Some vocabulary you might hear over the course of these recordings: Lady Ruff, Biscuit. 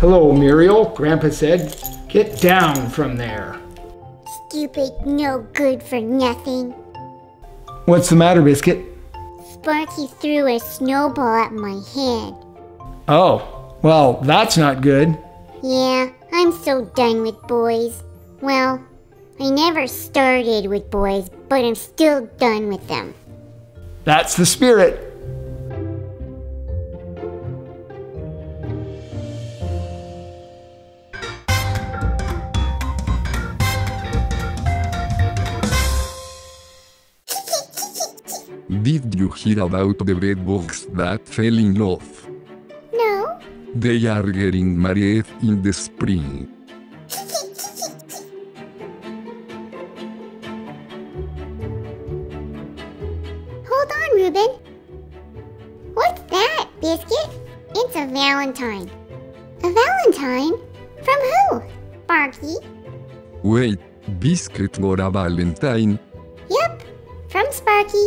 Hello, Muriel, Grandpa said. Get down from there. Stupid, no good for nothing. What's the matter, Biscuit? Sparky threw a snowball at my head. Oh, well, that's not good. Yeah, I'm so done with boys. Well, I never started with boys, but I'm still done with them. That's the spirit. Did you hear about the bedbugs that fell in love? No. They are getting married in the spring. Hold on, Reuben. What's that, Biscuit? It's a valentine. A valentine? From who, Sparky? Wait, Biscuit got a valentine? Yep, from Sparky.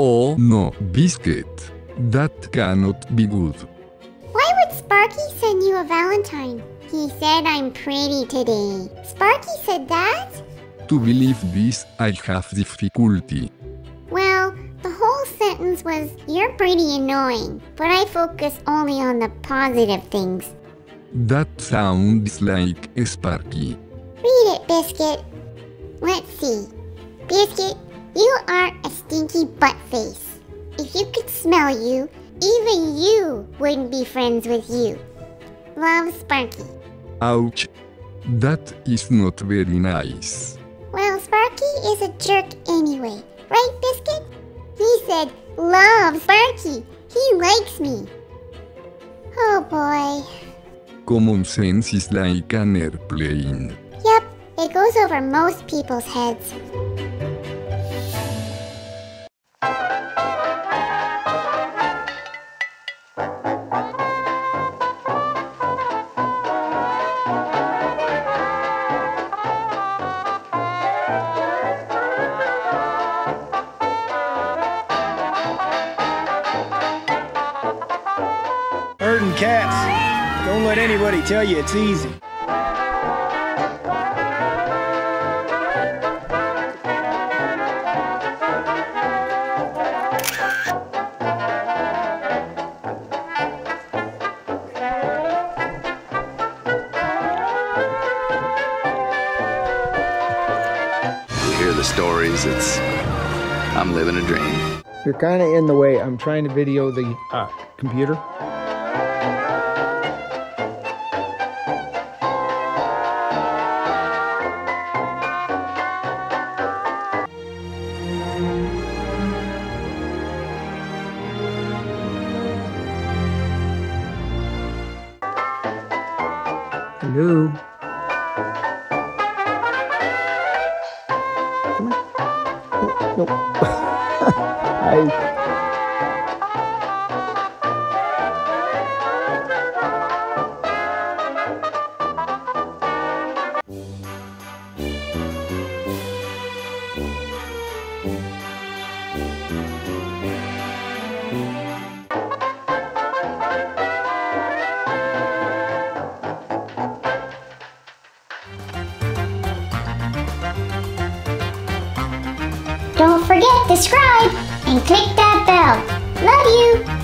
Oh no, Biscuit. That cannot be good. Why would Sparky send you a valentine? He said I'm pretty today. Sparky said that? To believe this, I have difficulty. Well, the whole sentence was, you're pretty annoying, but I focus only on the positive things. That sounds like Sparky. Read it, Biscuit. Let's see. Biscuit, you are a stinky butt face. If you could smell you, even you wouldn't be friends with you. Love, Sparky. Ouch. That is not very nice. Well, Sparky is a jerk anyway. Right, Biscuit? He said, love, Sparky. He likes me. Oh, boy. Common sense is like an airplane. Yep, it goes over most people's heads. Herding cats. Don't let anybody tell you it's easy. You hear the stories, I'm living a dream. You're kind of in the way. I'm trying to video the computer. Hello. Come on. Nope. Don't forget to subscribe and click that bell. Love you!